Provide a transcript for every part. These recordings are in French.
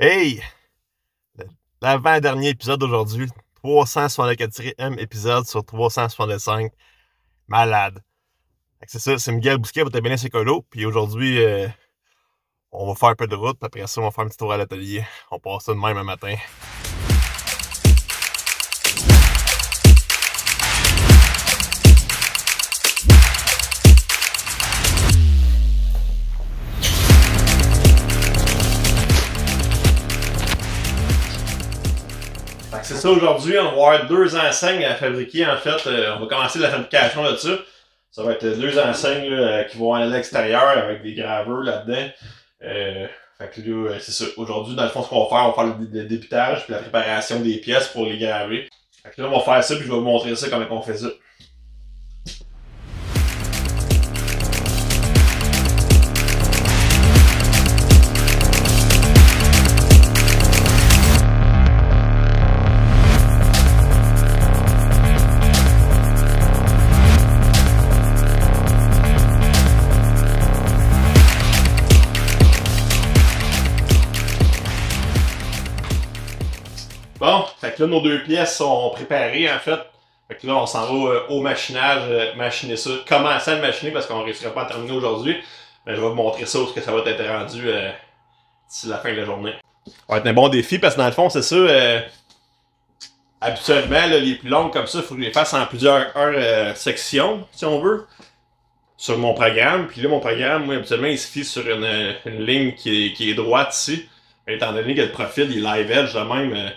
Hey! L'avant-dernier épisode d'aujourd'hui, 364e épisode sur 365. Malade. C'est ça, c'est Miguel Bousquet pour T'aimer les colos. Puis aujourd'hui, on va faire un peu de route. Puis après ça, on va faire un petit tour à l'atelier. On passe ça de même un matin. C'est ça, aujourd'hui, on va avoir deux enseignes à fabriquer. En fait, on va commencer la fabrication là-dessus. Ça va être deux enseignes là, qui vont aller à l'extérieur avec des graveurs là-dedans. Fait que là, c'est ça. Aujourd'hui, dans le fond, ce qu'on va faire, on va faire le débitage puis la préparation des pièces pour les graver. Fait que là, on va faire ça puis je vais vous montrer ça comment on fait ça. Bon, fait que là, nos deux pièces sont préparées, en fait. Fait que là, on s'en va au machinage, machiner ça. Commencer à le machiner parce qu'on ne réussira pas à terminer aujourd'hui. Mais je vais vous montrer ça, parce que ça va être rendu d'ici la fin de la journée. Ça va être un bon défi parce que dans le fond, c'est ça. Habituellement, là, les plus longues comme ça, il faut que je les fasse en plusieurs heures sections, si on veut, sur mon programme. Puis là, mon programme, moi, habituellement, il se fie sur une ligne qui est droite ici. Mais étant donné que le profil, il live edge de même.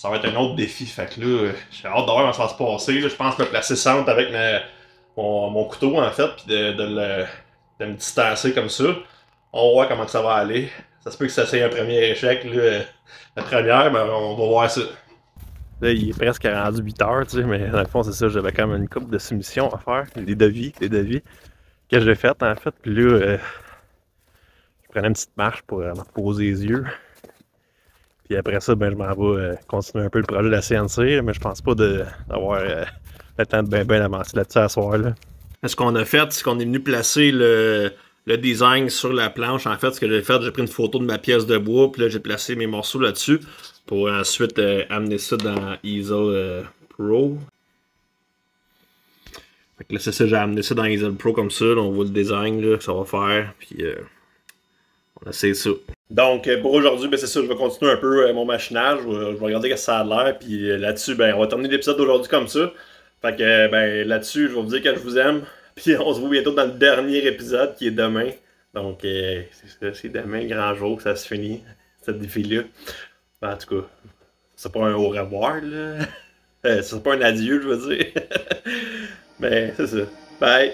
Ça va être un autre défi, fait que là, j'ai hâte de voir comment ça va se passer. Là, je pense me placer centre avec mon couteau, en fait, puis de me distancer comme ça. On va voir comment ça va aller. Ça se peut que ça soit un premier échec, là, la première, mais on va voir ça. Là, il est presque rendu 8 heures, tu sais, mais dans le fond, c'est ça, j'avais quand même une couple de soumissions à faire, des devis que j'ai faites, en fait. Puis là, je prenais une petite marche pour me reposer les yeux. Puis après ça, ben, je m'en vais continuer un peu le projet de la CNC, mais je pense pas d'avoir le temps de bien avancer là-dessus à ce soir. Là. Ce qu'on a fait, c'est qu'on est venu placer le design sur la planche. En fait, ce que j'ai fait, j'ai pris une photo de ma pièce de bois, puis là, j'ai placé mes morceaux là-dessus pour ensuite amener ça dans EASEL Pro. Fait que là, c'est ça, j'ai amené ça dans EASEL Pro comme ça. Là, on voit le design là, que ça va faire, puis on essaie ça. Donc, pour aujourd'hui, ben, c'est ça, je vais continuer un peu mon machinage. Je vais regarder ce que ça a l'air. Puis là-dessus, ben, on va terminer l'épisode d'aujourd'hui comme ça. Fait que ben, là-dessus, je vais vous dire que je vous aime. Puis on se voit bientôt dans le dernier épisode qui est demain. Donc, c'est demain, grand jour, que ça se finit, cette défi-là. Ben, en tout cas, c'est pas un au revoir, là. C'est pas un adieu, je veux dire. Mais c'est ça. Bye!